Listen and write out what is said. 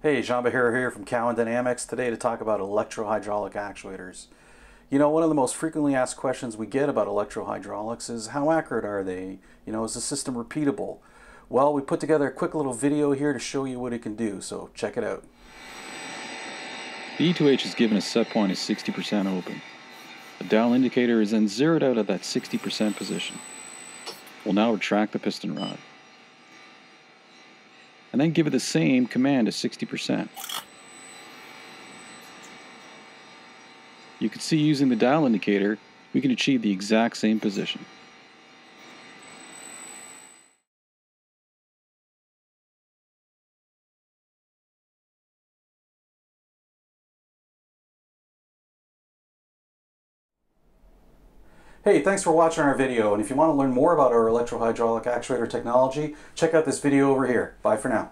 Hey, Jean Behere here from Cowan Dynamics, today to talk about electrohydraulic actuators. You know, one of the most frequently asked questions we get about electrohydraulics is how accurate are they? You know, is the system repeatable? Well, we put together a quick little video here to show you what it can do, so check it out. The E2H is given a set point is 60% open. The dowel indicator is then zeroed out at that 60% position. We'll now retract the piston rod and then give it the same command as 60%. You can see using the dial indicator, we can achieve the exact same position. Hey, thanks for watching our video, and if you want to learn more about our electrohydraulic actuator technology, check out this video over here. Bye for now.